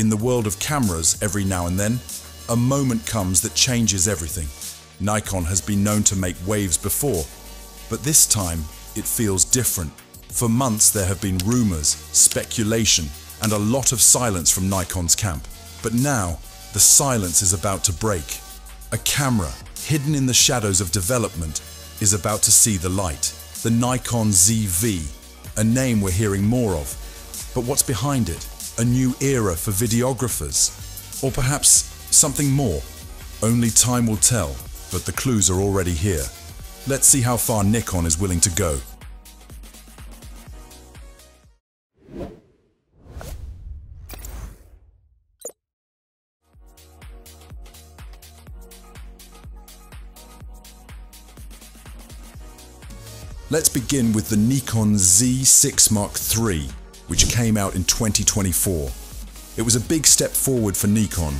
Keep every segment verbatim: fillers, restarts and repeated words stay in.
In the world of cameras, every now and then, a moment comes that changes everything. Nikon has been known to make waves before, but this time it feels different. For months there have been rumors, speculation, and a lot of silence from Nikon's camp. But now, the silence is about to break. A camera, hidden in the shadows of development, is about to see the light. The Nikon Z V, a name we're hearing more of. But what's behind it? A new era for videographers? Or perhaps something more? Only time will tell, but the clues are already here. Let's see how far Nikon is willing to go. Let's begin with the Nikon Z six Mark three, which came out in twenty twenty-four. It was a big step forward for Nikon,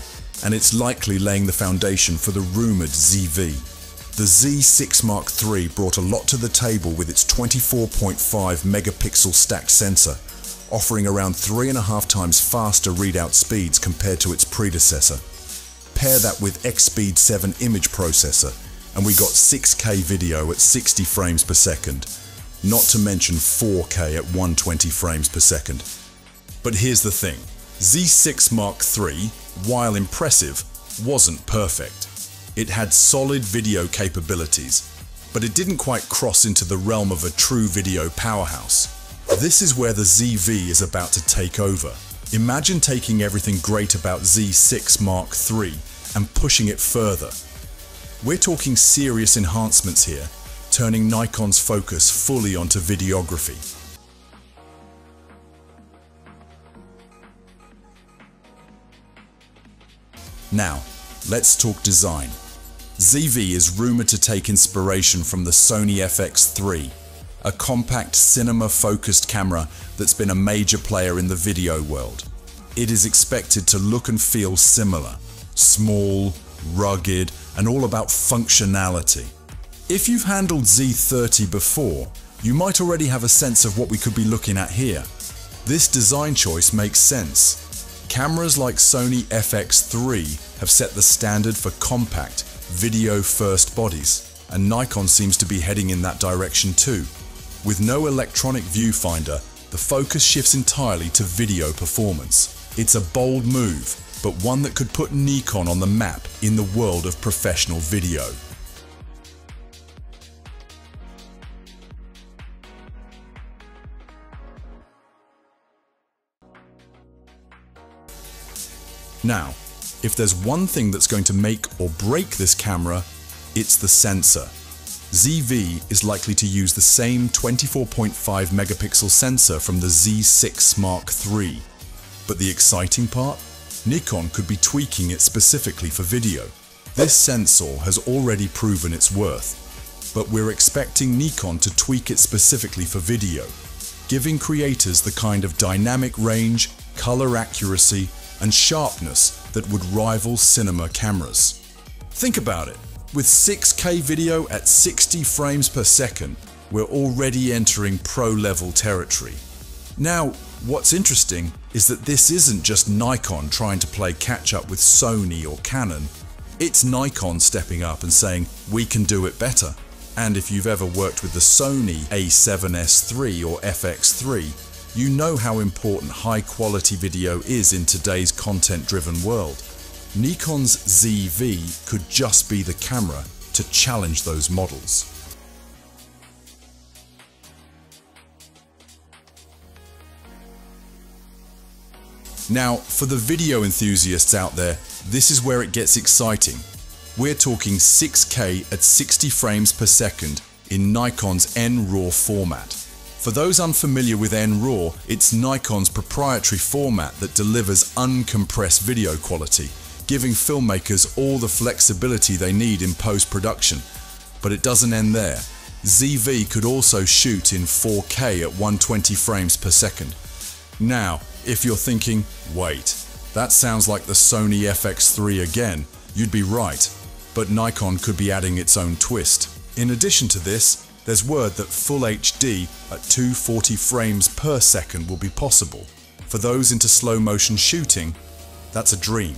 and it's likely laying the foundation for the rumored Z V. The Z six Mark three brought a lot to the table with its twenty-four point five megapixel stacked sensor, offering around three and a half times faster readout speeds compared to its predecessor. Pair that with X-Speed seven image processor, and we got six K video at sixty frames per second, not to mention four K at one hundred twenty frames per second. But here's the thing, Z six Mark three, while impressive, wasn't perfect. It had solid video capabilities, but it didn't quite cross into the realm of a true video powerhouse. This is where the Z V is about to take over. Imagine taking everything great about Z six Mark three and pushing it further. We're talking serious enhancements here, turning Nikon's focus fully onto videography. Now, let's talk design. Z V is rumored to take inspiration from the Sony F X three, a compact cinema-focused camera that's been a major player in the video world. It is expected to look and feel similar, small, rugged, and all about functionality. If you've handled Z thirty before, you might already have a sense of what we could be looking at here. This design choice makes sense. Cameras like Sony F X three have set the standard for compact, video-first bodies, and Nikon seems to be heading in that direction too. With no electronic viewfinder, the focus shifts entirely to video performance. It's a bold move, but one that could put Nikon on the map in the world of professional video. Now, if there's one thing that's going to make or break this camera, it's the sensor. Z V is likely to use the same twenty-four point five megapixel sensor from the Z six Mark three. But the exciting part? Nikon could be tweaking it specifically for video. This sensor has already proven its worth, but we're expecting Nikon to tweak it specifically for video, giving creators the kind of dynamic range, color accuracy, and sharpness that would rival cinema cameras. Think about it, with six K video at sixty frames per second, we're already entering pro-level territory. Now, what's interesting is that this isn't just Nikon trying to play catch-up with Sony or Canon. It's Nikon stepping up and saying, we can do it better. And if you've ever worked with the Sony A seven S three or F X three, you know how important high-quality video is in today's content-driven world. Nikon's Z V could just be the camera to challenge those models. Now, for the video enthusiasts out there, this is where it gets exciting. We're talking six K at sixty frames per second in Nikon's N RAW format. For those unfamiliar with N RAW, it's Nikon's proprietary format that delivers uncompressed video quality, giving filmmakers all the flexibility they need in post-production. But it doesn't end there. Z V could also shoot in four K at one hundred twenty frames per second. Now, if you're thinking, wait, that sounds like the Sony F X three again, you'd be right, but Nikon could be adding its own twist. In addition to this, there's word that Full H D at two hundred forty frames per second will be possible. For those into slow motion shooting, That's a dream.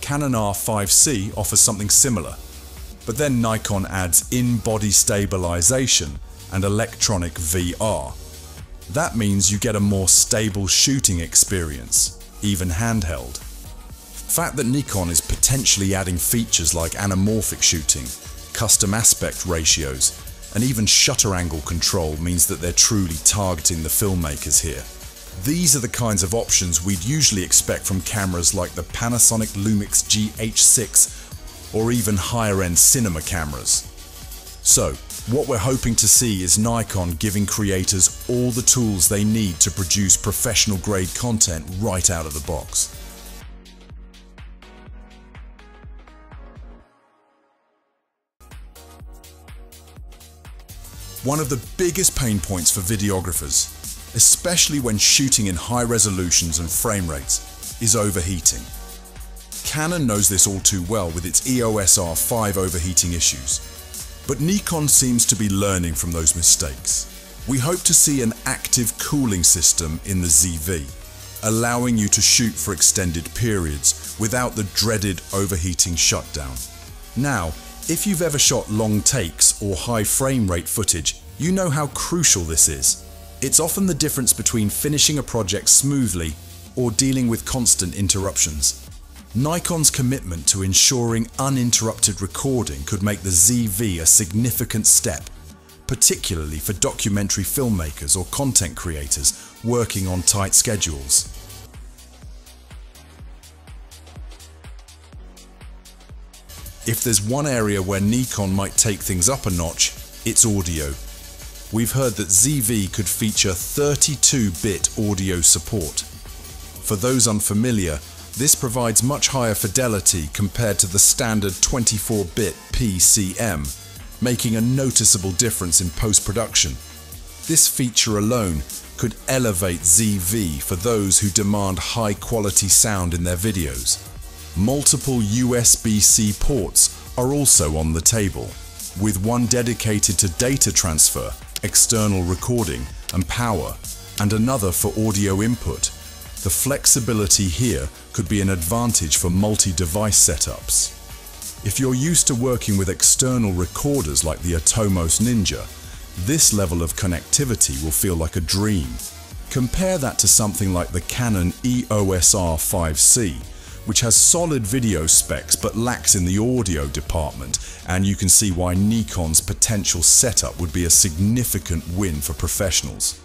Canon R five C offers something similar, but then Nikon adds in-body stabilization and electronic V R. That means you get a more stable shooting experience, even handheld. The fact that Nikon is potentially adding features like anamorphic shooting, custom aspect ratios, and even shutter angle control means that they're truly targeting the filmmakers here. These are the kinds of options we'd usually expect from cameras like the Panasonic Lumix G H six or even higher-end cinema cameras. So, what we're hoping to see is Nikon giving creators all the tools they need to produce professional-grade content right out of the box. One of the biggest pain points for videographers, especially when shooting in high resolutions and frame rates, is overheating. Canon knows this all too well with its E O S R five overheating issues, but Nikon seems to be learning from those mistakes. We hope to see an active cooling system in the Z V, allowing you to shoot for extended periods without the dreaded overheating shutdown. Now, if you've ever shot long takes or high frame rate footage, you know how crucial this is. It's often the difference between finishing a project smoothly or dealing with constant interruptions. Nikon's commitment to ensuring uninterrupted recording could make the Z V a significant step, particularly for documentary filmmakers or content creators working on tight schedules. If there's one area where Nikon might take things up a notch, it's audio. We've heard that Z V could feature thirty-two bit audio support. For those unfamiliar, this provides much higher fidelity compared to the standard twenty-four bit P C M, making a noticeable difference in post-production. This feature alone could elevate Z V for those who demand high-quality sound in their videos. Multiple U S B C ports are also on the table, with one dedicated to data transfer, external recording and power, and another for audio input. The flexibility here could be an advantage for multi-device setups. If you're used to working with external recorders like the Atomos Ninja, this level of connectivity will feel like a dream. Compare that to something like the Canon E O S R five C, which has solid video specs but lacks in the audio department, and you can see why Nikon's potential setup would be a significant win for professionals.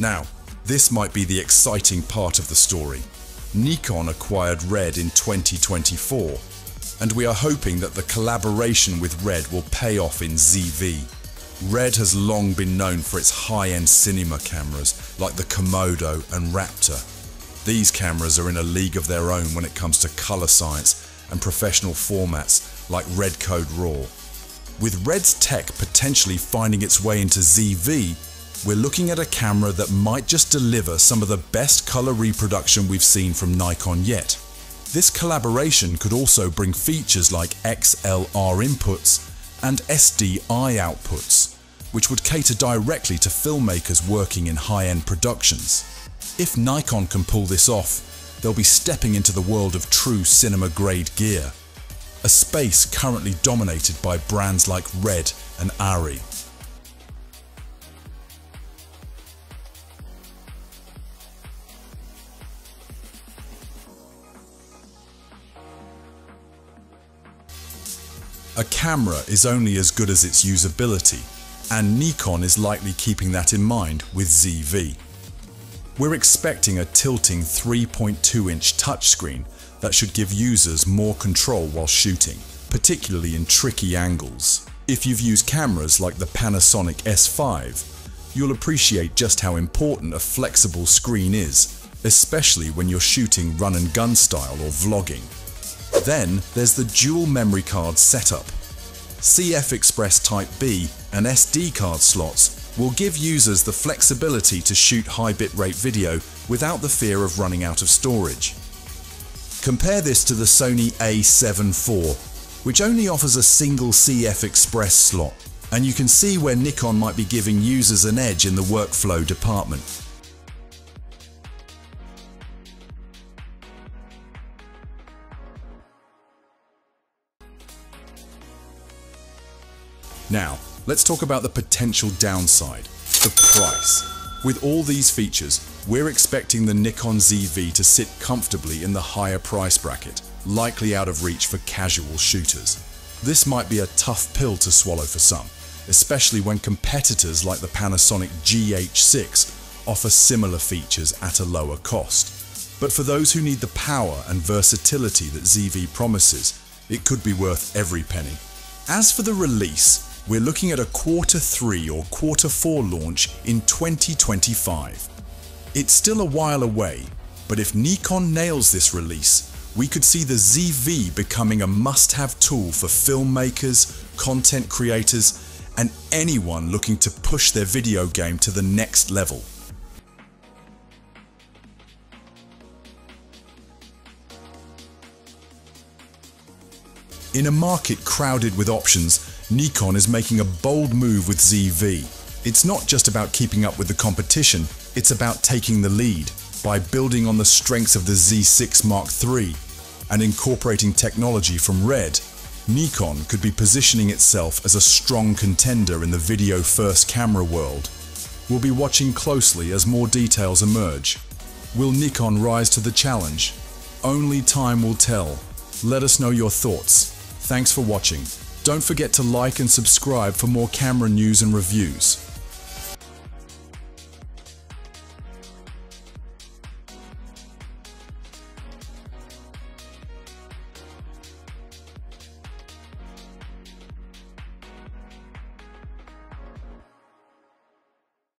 Now, this might be the exciting part of the story. Nikon acquired Red in twenty twenty-four. And we are hoping that the collaboration with Red will pay off in Z V. Red has long been known for its high-end cinema cameras like the Komodo and Raptor. These cameras are in a league of their own when it comes to color science and professional formats like Redcode Raw. With Red's tech potentially finding its way into Z V, we're looking at a camera that might just deliver some of the best color reproduction we've seen from Nikon yet. This collaboration could also bring features like X L R inputs and S D I outputs, which would cater directly to filmmakers working in high-end productions. If Nikon can pull this off, they'll be stepping into the world of true cinema-grade gear, a space currently dominated by brands like Red and Ari. A camera is only as good as its usability, and Nikon is likely keeping that in mind with Z V. We're expecting a tilting three point two inch touchscreen that should give users more control while shooting, particularly in tricky angles. If you've used cameras like the Panasonic S five, you'll appreciate just how important a flexible screen is, especially when you're shooting run-and-gun style or vlogging. Then there's the dual memory card setup. CFexpress Type B and S D card slots will give users the flexibility to shoot high bitrate video without the fear of running out of storage. Compare this to the Sony A seven four, which only offers a single CFexpress slot, and you can see where Nikon might be giving users an edge in the workflow department. Now, let's talk about the potential downside, the price. With all these features, we're expecting the Nikon Z V to sit comfortably in the higher price bracket, likely out of reach for casual shooters. This might be a tough pill to swallow for some, especially when competitors like the Panasonic G H six offer similar features at a lower cost. But for those who need the power and versatility that Z V promises, it could be worth every penny. As for the release, we're looking at a quarter three or quarter four launch in twenty twenty-five. It's still a while away, but if Nikon nails this release, we could see the Z V becoming a must-have tool for filmmakers, content creators, and anyone looking to push their video game to the next level. In a market crowded with options, Nikon is making a bold move with Z V. It's not just about keeping up with the competition, it's about taking the lead by building on the strengths of the Z six Mark three and incorporating technology from Red. Nikon could be positioning itself as a strong contender in the video-first camera world. We'll be watching closely as more details emerge. Will Nikon rise to the challenge? Only time will tell. Let us know your thoughts. Thanks for watching. Don't forget to like and subscribe for more camera news and reviews.